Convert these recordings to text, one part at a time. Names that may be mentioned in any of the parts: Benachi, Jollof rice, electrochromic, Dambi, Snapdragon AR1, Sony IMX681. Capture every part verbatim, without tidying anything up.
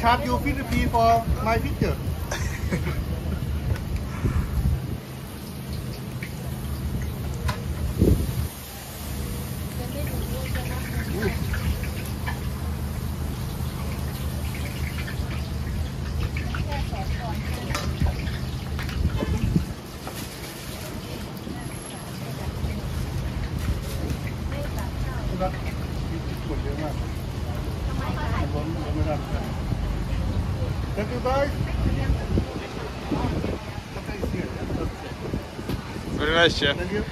Charge your Philippines for my picture. Здрасте. Thank you.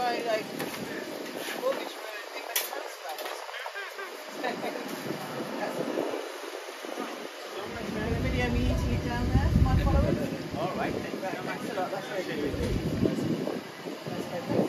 my like mortgage for anything that comes like this. The video of me eating it down there for my followers. All right, thank you so much. Thanks a lot. That's very good. That's very good.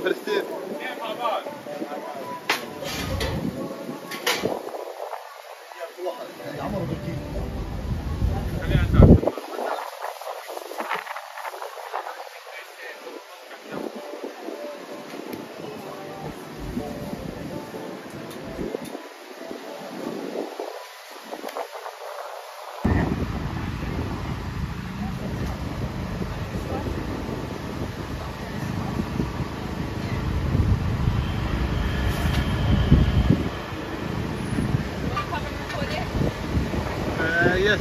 فلسطين؟ اثنين مع بعض. Yes, yes.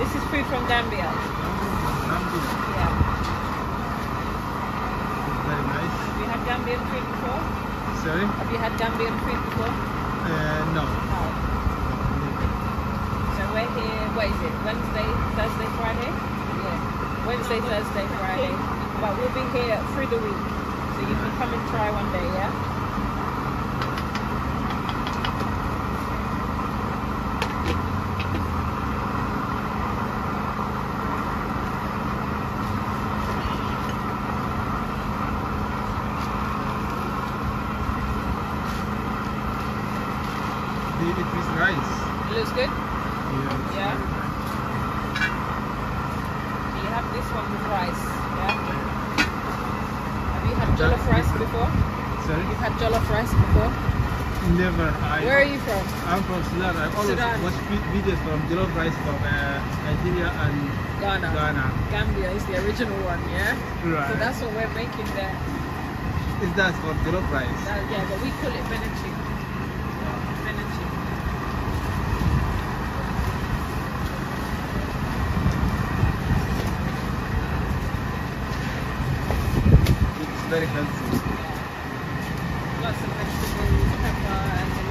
This is food from Dambi. Dambi? Yeah. Very nice. Have you had Dambian food before? Sorry? Have you had Dambian food before? Uh, no. No. So we're here, what is it? Wednesday, Thursday, Friday? Yeah. Wednesday, Thursday, Friday. But we'll be here through the week. So you can come and try one day, yeah? It is rice. It looks good? Yeah. Yeah. So you have this one with rice, yeah? Have you had jollof rice before? Sorry? You've had jollof rice before? Never. I Where are you from? I'm from Sudan. I've always Sudan. watched videos from jollof rice from uh, Nigeria and Ghana. Ghana. Gambia is the original one, yeah? Right. So that's what we're making there. Is that for jollof rice? That, yeah, but we call it Benachi. Very healthy. Yeah. Lots of vegetables, pepper, and then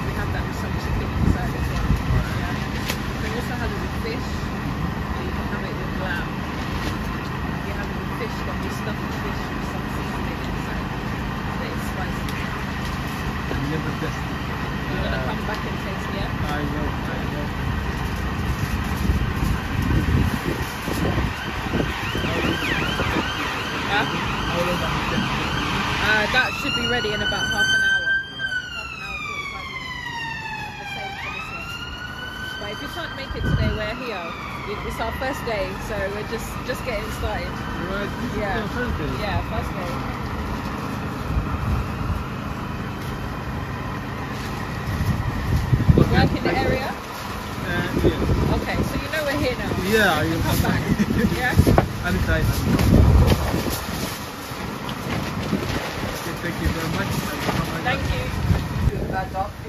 we have that with some chicken inside as well. Yeah. You can also have it with fish, and you can have it with lamb. If you have it with fish, then you stuff the fish with some seasoning inside. That is spicy. I've never tested it. You're going to come back and taste it, yeah? I know, I know. Yeah? Uh, that should be ready in about half an hour. Half an hour, forty-five minutes. And the same for this one. But if you can't make it today, we're here. It's our first day, so we're just just getting started. Right. This yeah. Is first day. Yeah, first day. You work in the area? Uh, yeah. Okay, so you know we're here now. Yeah, I am. Come back. Yeah. I'm excited. Thank you very much. Thank you.